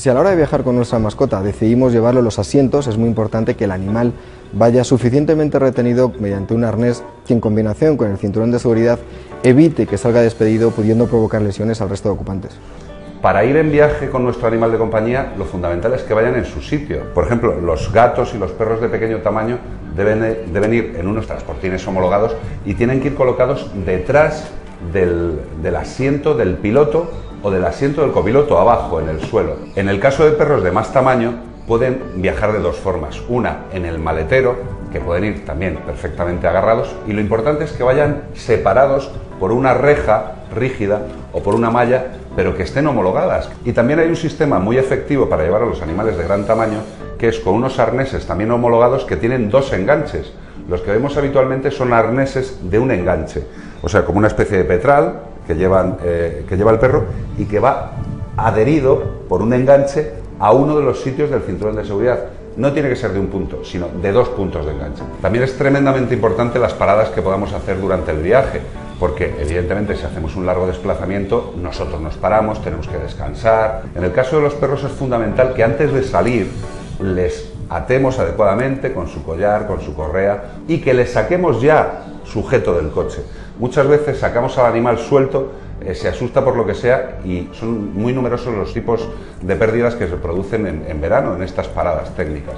Si a la hora de viajar con nuestra mascota decidimos llevarlo a los asientos, es muy importante que el animal vaya suficientemente retenido mediante un arnés que, en combinación con el cinturón de seguridad, evite que salga despedido, pudiendo provocar lesiones al resto de ocupantes. Para ir en viaje con nuestro animal de compañía, lo fundamental es que vayan en su sitio. Por ejemplo, los gatos y los perros de pequeño tamaño deben ir en unos transportines homologados y tienen que ir colocados detrás del asiento del piloto o del asiento del copiloto, abajo, en el suelo. En el caso de perros de más tamaño, pueden viajar de dos formas. Una, en el maletero, que pueden ir también perfectamente agarrados, y lo importante es que vayan separados por una reja rígida o por una malla, pero que estén homologadas. Y también hay un sistema muy efectivo para llevar a los animales de gran tamaño, que es con unos arneses también homologados que tienen dos enganches. Los que vemos habitualmente son arneses de un enganche, o sea, como una especie de petral que lleva el perro y que va adherido por un enganche a uno de los sitios del cinturón de seguridad. No tiene que ser de un punto, sino de dos puntos de enganche. También es tremendamente importante las paradas que podamos hacer durante el viaje, porque evidentemente si hacemos un largo desplazamiento nosotros nos paramos, tenemos que descansar. En el caso de los perros es fundamental que antes de salir les atemos adecuadamente con su collar, con su correa, y que le saquemos ya sujeto del coche. Muchas veces sacamos al animal suelto, se asusta por lo que sea, y son muy numerosos los tipos de pérdidas que se producen en verano en estas paradas técnicas.